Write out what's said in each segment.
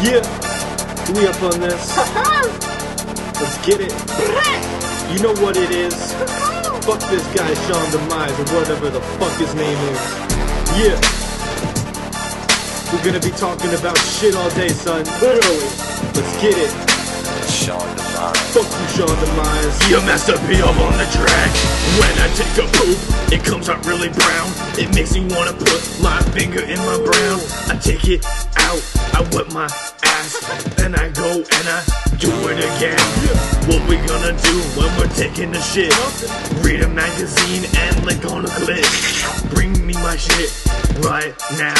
Yeah, we up on this. Let's get it. You know what it is. Fuck this guy, Sean Demise, or whatever the fuck his name is. Yeah, we're gonna be talking about shit all day, son. Literally. Let's get it. Sean Demise. Fuck you, Sean Demise. Your master P up on the track. When I take a poop, it comes out really brown. It makes me wanna put my finger in my brown. I take it out, I whip my ass, then I go and I do it again. What we gonna do when we're taking a shit? Read a magazine and lick on a clip. Bring me my shit right now.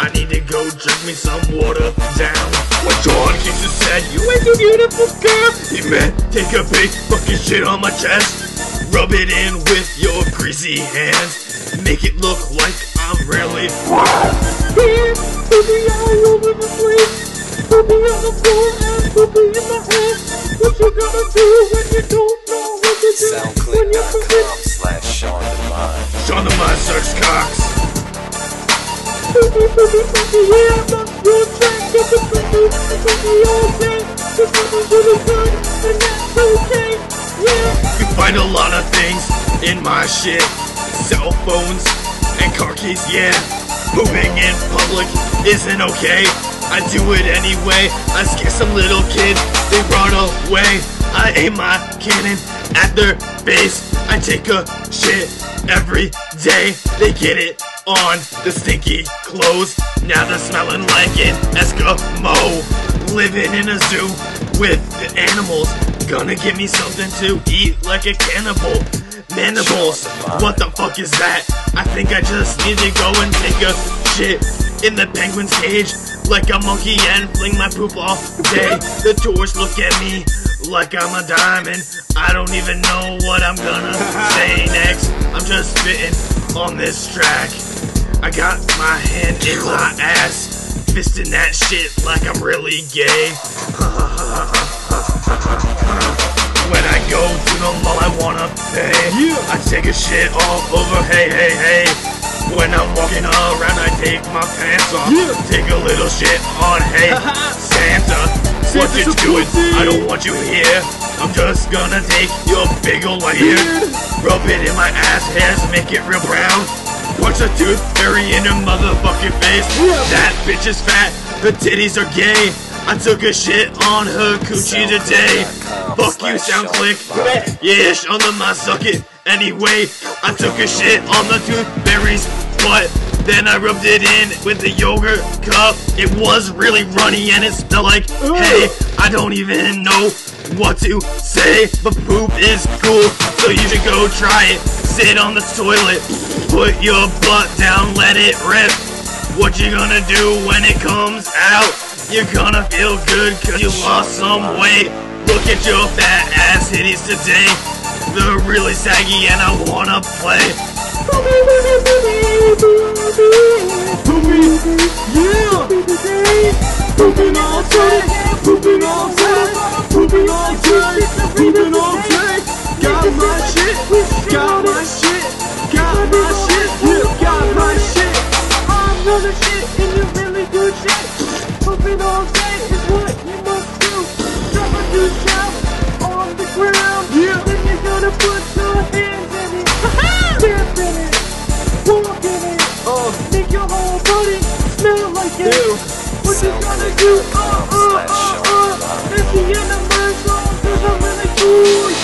I need to go drink me some water down. When John Kingsley said, "You ain't so beautiful, girl," he meant take a big fucking shit on my chest. Rub it in with your greasy hands. Make it look like I'm really SoundClick.com/SeanTheMind. Sean TheMind sucks cocks. You find a lot of things in my shit. Cell phones and car keys, yeah. Pooping in public isn't okay. I do it anyway. I scare some little kids, they run away. I aim my cannon at their face. I take a shit every day. They get it on the stinky clothes. Now they're smelling like an Eskimo. Living in a zoo with the animals. Gonna give me something to eat like a cannibal. Mandibles, what the fuck is that? I think I just need to go and take a shit in the penguin's cage, like a monkey, and fling my poop all day. The tourists look at me like I'm a diamond. I don't even know what I'm gonna say next. I'm just spitting on this track. I got my hand in my ass, fisting that shit like I'm really gay. When I go to the mall, I wanna pay. I take a shit all over, hey, hey, hey. When I'm walking around, I take my pants off. Take a little shit on, hey, Santa. What you doing? I don't want you here. I'm just gonna take your big ol' ear. Rub it in my ass hairs, make it real brown. Punch a tooth fairy in her motherfucking face. That bitch is fat, her titties are gay. I took a shit on her coochie today. Fuck you, SoundClick. Yeah, Sean TheMind suck it. Anyway, I took a shit on the tooth fairy's butt. Then I rubbed it in with the yogurt cup. It was really runny and it smelled like, hey, I don't even know what to say, but poop is cool, so you should go try it. Sit on the toilet, put your butt down, let it rip. What you gonna do when it comes out? You're gonna feel good cause you lost some weight. Look at your fat ass hitties today. They're really saggy and I wanna play. Pooping all day. Got my shit. I know the shit and you really good shit. Pooping all day is what you must do. Drop a new shell on the ground. Then you're gonna put your hands in it. Dip in it, walk in it. Make your whole body smell like it. What you gonna do? It's the end of my song, cause I'm really cool.